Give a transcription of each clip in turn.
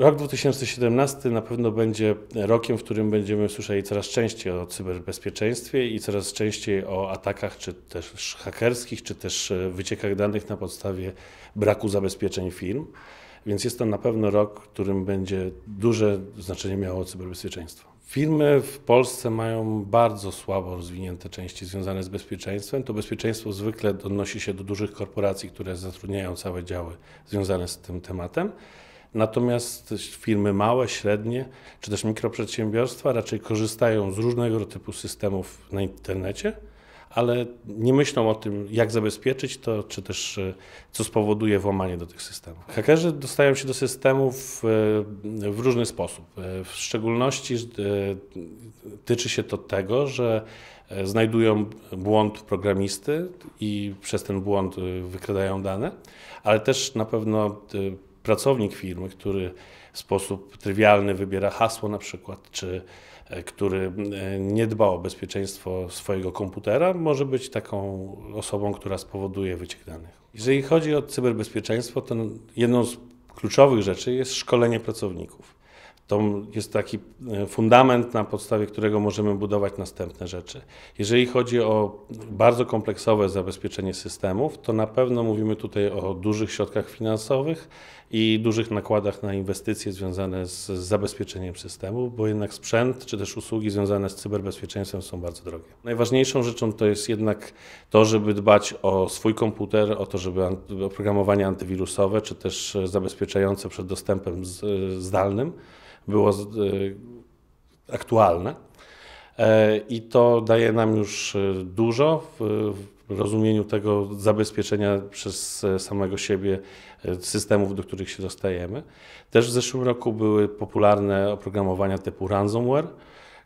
Rok 2017 na pewno będzie rokiem, w którym będziemy słyszeli coraz częściej o cyberbezpieczeństwie i coraz częściej o atakach, czy też hakerskich, czy też wyciekach danych na podstawie braku zabezpieczeń firm. Więc jest to na pewno rok, w którym będzie duże znaczenie miało cyberbezpieczeństwo. Firmy w Polsce mają bardzo słabo rozwinięte części związane z bezpieczeństwem. To bezpieczeństwo zwykle odnosi się do dużych korporacji, które zatrudniają całe działy związane z tym tematem. Natomiast firmy małe, średnie czy też mikroprzedsiębiorstwa raczej korzystają z różnego typu systemów na internecie, ale nie myślą o tym, jak zabezpieczyć to, czy też co spowoduje włamanie do tych systemów. Hakerzy dostają się do systemów w różny sposób. W szczególności tyczy się to tego, że znajdują błąd programisty i przez ten błąd wykradają dane, ale też na pewno pracownik firmy, który w sposób trywialny wybiera hasło na przykład, czy który nie dba o bezpieczeństwo swojego komputera, może być taką osobą, która spowoduje wyciek danych. Jeżeli chodzi o cyberbezpieczeństwo, to jedną z kluczowych rzeczy jest szkolenie pracowników. To jest taki fundament, na podstawie którego możemy budować następne rzeczy. Jeżeli chodzi o bardzo kompleksowe zabezpieczenie systemów, to na pewno mówimy tutaj o dużych środkach finansowych i dużych nakładach na inwestycje związane z zabezpieczeniem systemów, bo jednak sprzęt czy też usługi związane z cyberbezpieczeństwem są bardzo drogie. Najważniejszą rzeczą to jest jednak to, żeby dbać o swój komputer, o to, żeby oprogramowanie antywirusowe czy też zabezpieczające przed dostępem zdalnym było aktualne i to daje nam już dużo w rozumieniu tego zabezpieczenia przez samego siebie systemów, do których się dostajemy. Też w zeszłym roku były popularne oprogramowania typu ransomware,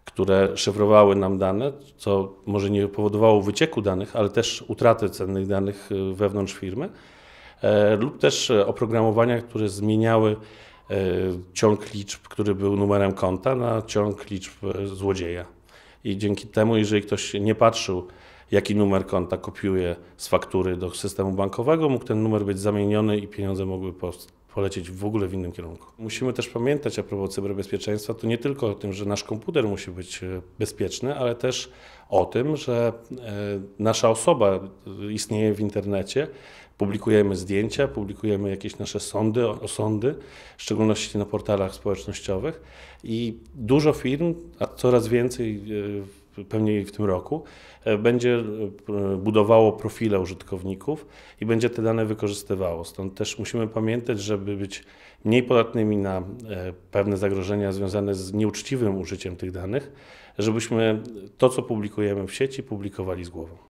które szyfrowały nam dane, co może nie powodowało wycieku danych, ale też utraty cennych danych wewnątrz firmy, lub też oprogramowania, które zmieniały ciąg liczb, który był numerem konta, na ciąg liczb złodzieja. I dzięki temu, jeżeli ktoś nie patrzył, jaki numer konta kopiuje z faktury do systemu bankowego, mógł ten numer być zamieniony i pieniądze mogły polecieć w ogóle w innym kierunku. Musimy też pamiętać a propos cyberbezpieczeństwa, to nie tylko o tym, że nasz komputer musi być bezpieczny, ale też o tym, że nasza osoba istnieje w internecie, publikujemy zdjęcia, publikujemy jakieś nasze osądy, w szczególności na portalach społecznościowych i dużo firm, a coraz więcej pewnie w tym roku, będzie budowało profile użytkowników i będzie te dane wykorzystywało. Stąd też musimy pamiętać, żeby być mniej podatnymi na pewne zagrożenia związane z nieuczciwym użyciem tych danych, żebyśmy to, co publikujemy w sieci, publikowali z głową.